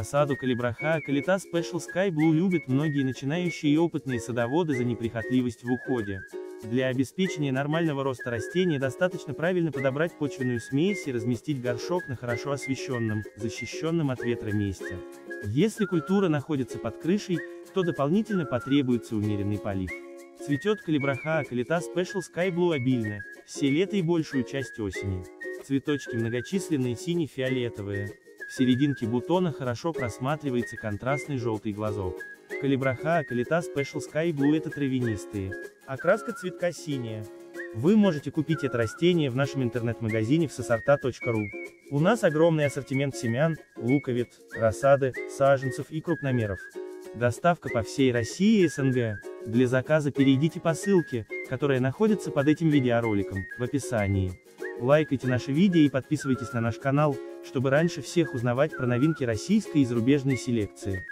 рассаду калибрахоа Калита Special Sky Blue любят многие начинающие и опытные садоводы за неприхотливость в уходе. Для обеспечения нормального роста растения достаточно правильно подобрать почвенную смесь и разместить горшок на хорошо освещенном, защищенном от ветра месте. Если культура находится под крышей, то дополнительно потребуется умеренный полив. Цветет калибрахоа Калита Special Sky Blue обильно, все лето и большую часть осени. Цветочки многочисленные сине-фиолетовые. В серединке бутона хорошо просматривается контрастный желтый глазок. Калибрахоа Калита Special Sky Blue — это травянистые. Окраска цветка синяя. Вы можете купить это растение в нашем интернет-магазине всесорта.ру. У нас огромный ассортимент семян, луковиц, рассады, саженцев и крупномеров. Доставка по всей России и СНГ. Для заказа перейдите по ссылке, которая находится под этим видеороликом, в описании. Лайкайте наши видео и подписывайтесь на наш канал, чтобы раньше всех узнавать про новинки российской и зарубежной селекции.